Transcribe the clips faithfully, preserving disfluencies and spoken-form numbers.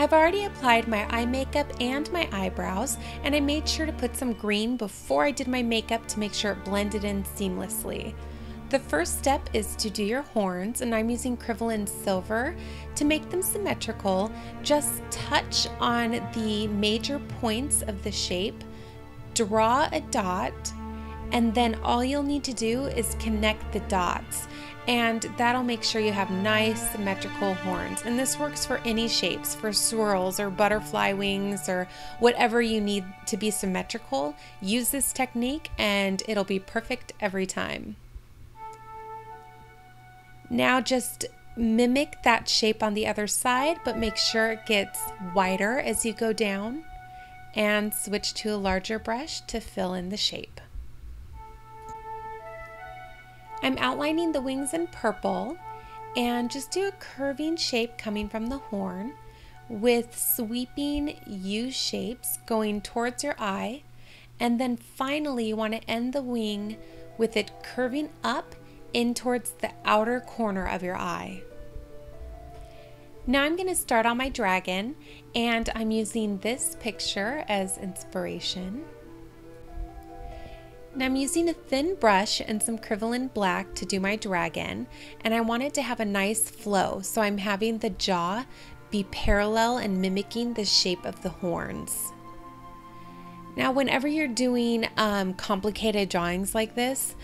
I've already applied my eye makeup and my eyebrows, and I made sure to put some green before I did my makeup to make sure it blended in seamlessly. The first step is to do your horns, and I'm using Kryvaline Silver to make them symmetrical. Just touch on the major points of the shape, draw a dot, and then all you'll need to do is connect the dots, and that'll make sure you have nice symmetrical horns. And this works for any shapes, for swirls or butterfly wings or whatever you need to be symmetrical. Use this technique and it'll be perfect every time. Now just mimic that shape on the other side, but make sure it gets wider as you go down, and switch to a larger brush to fill in the shape. I'm outlining the wings in purple, and just do a curving shape coming from the horn with sweeping U shapes going towards your eye, and then finally you want to end the wing with it curving up in towards the outer corner of your eye. Now I'm going to start on my dragon, and I'm using this picture as inspiration. Now I'm using a thin brush and some Kryvaline Black to do my dragon, and I want it to have a nice flow, so I'm having the jaw be parallel and mimicking the shape of the horns. Now whenever you're doing um, complicated drawings like this,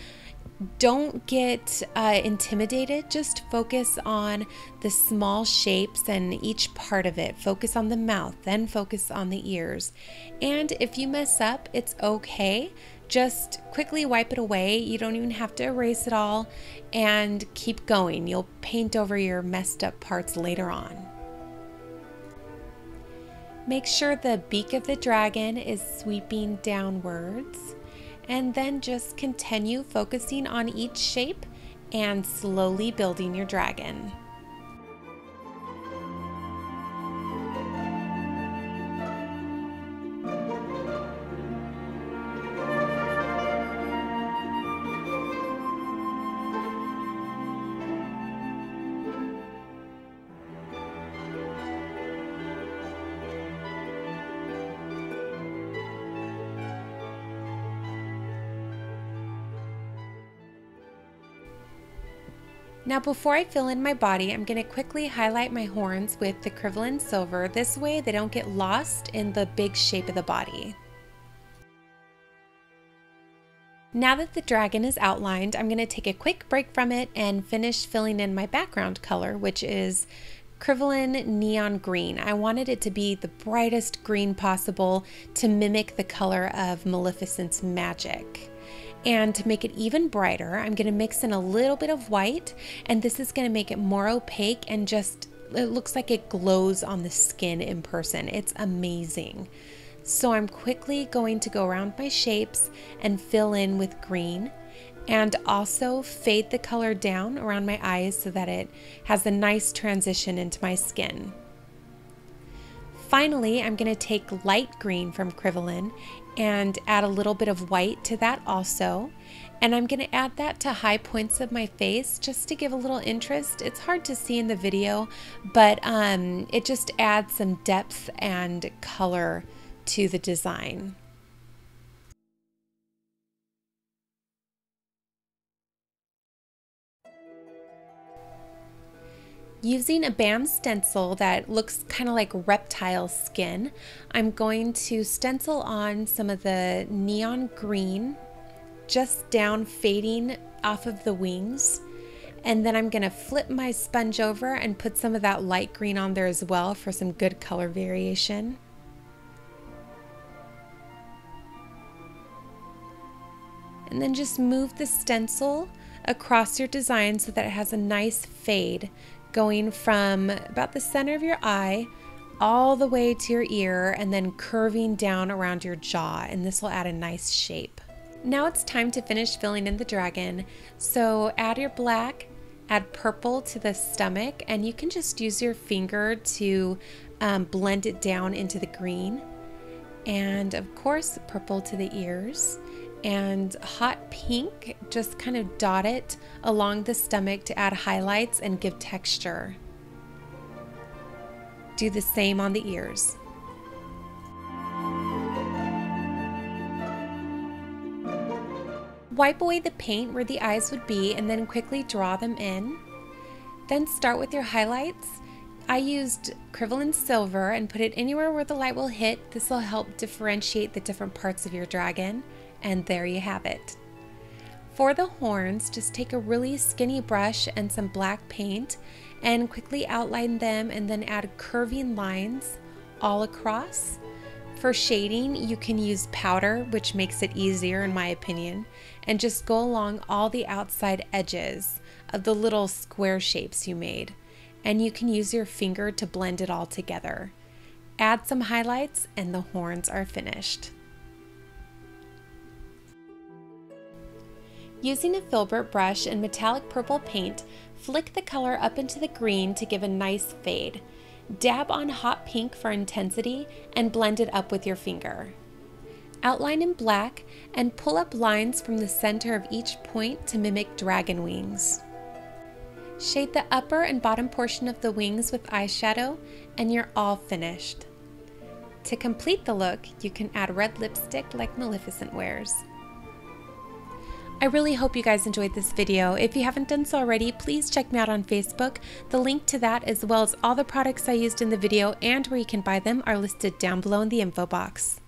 don't get uh, intimidated. Just focus on the small shapes and each part of it. Focus on the mouth, then focus on the ears. And if you mess up, it's okay. Just quickly wipe it away. You don't even have to erase it all, and keep going. You'll paint over your messed up parts later on. Make sure the beak of the dragon is sweeping downwards. And then just continue focusing on each shape and slowly building your dragon. Now before I fill in my body, I'm going to quickly highlight my horns with the Kryvaline Silver. This way they don't get lost in the big shape of the body. Now that the dragon is outlined, I'm going to take a quick break from it and finish filling in my background color, which is Kryvaline Neon Green. I wanted it to be the brightest green possible to mimic the color of Maleficent's magic. And to make it even brighter, I'm going to mix in a little bit of white, and this is going to make it more opaque and just, it looks like it glows on the skin in person. It's amazing. So I'm quickly going to go around my shapes and fill in with green, and also fade the color down around my eyes so that it has a nice transition into my skin. Finally, I'm going to take light green from Kryvaline and add a little bit of white to that also. And I'm going to add that to high points of my face just to give a little interest. It's hard to see in the video, but um, it just adds some depth and color to the design. Using a B A M stencil that looks kind of like reptile skin, I'm going to stencil on some of the neon green just down, fading off of the wings, and then I'm going to flip my sponge over and put some of that light green on there as well for some good color variation. And then just move the stencil across your design so that it has a nice fade going from about the center of your eye all the way to your ear, and then curving down around your jaw, and this will add a nice shape. Now it's time to finish filling in the dragon. So add your black, add purple to the stomach, and you can just use your finger to um, blend it down into the green. And of course, purple to the ears. And hot pink, just kind of dot it along the stomach to add highlights and give texture. Do the same on the ears. Wipe away the paint where the eyes would be and then quickly draw them in. Then start with your highlights. I used Kryvaline silver and put it anywhere where the light will hit. This will help differentiate the different parts of your dragon. And there you have it. For the horns, just take a really skinny brush and some black paint and quickly outline them and then add curving lines all across. For shading, you can use powder, which makes it easier in my opinion, and just go along all the outside edges of the little square shapes you made. And you can use your finger to blend it all together. Add some highlights and the horns are finished. Using a filbert brush and metallic purple paint, flick the color up into the green to give a nice fade. Dab on hot pink for intensity and blend it up with your finger. Outline in black and pull up lines from the center of each point to mimic dragon wings. Shade the upper and bottom portion of the wings with eyeshadow and you're all finished. To complete the look, you can add red lipstick like Maleficent wears. I really hope you guys enjoyed this video. If you haven't done so already, please check me out on Facebook. The link to that, as well as all the products I used in the video and where you can buy them, are listed down below in the info box.